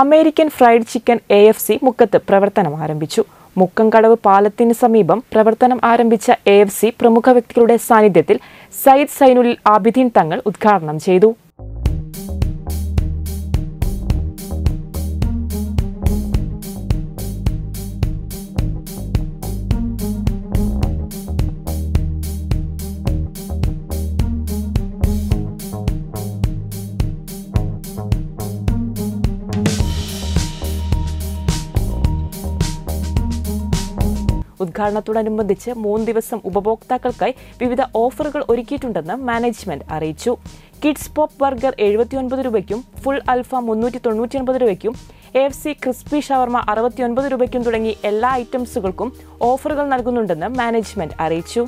American Fried Chicken AFC മുക്കത്ത് പ്രവർത്തനം ആരംഭിച്ചു. മുക്കംകടവ് പാലത്തിന് സമീപം പ്രവർത്തനം ആരംഭിച്ച AFC പ്രമുഖ വ്യക്തികളുടെ സാന്നിധ്യത്തിൽ സയ്യിദ് സൈനുൽ ആബിദീൻ തങ്ങൾ ഉദ്ഘാടനം ചെയ്തു. ഉദ്ഘാടനത്തോടനുബന്ധിച്ച് 3 ദിവസം ഉപഭോക്താക്കൾക്കായി വിവിധ ഓഫറുകൾ ഒരുക്കിയിട്ടുണ്ടെന്ന് മാനേജ്മെന്റ് അറിയിച്ചു. കിഡ്സ് പോപ്പ് ബർഗർ 79 രൂപയ്ക്കും ഫുൾ അൽഫാം 399 രൂപയ്ക്കും AFC ക്രിസ്പി ഷവർമ 69 രൂപയ്ക്കും തുടങ്ങി എല്ലാ ഐറ്റംസുകൾക്കും ഓഫറുകൾ നൽകുന്നുണ്ടെന്ന് മാനേജ്മെന്റ് അറിയിച്ചു.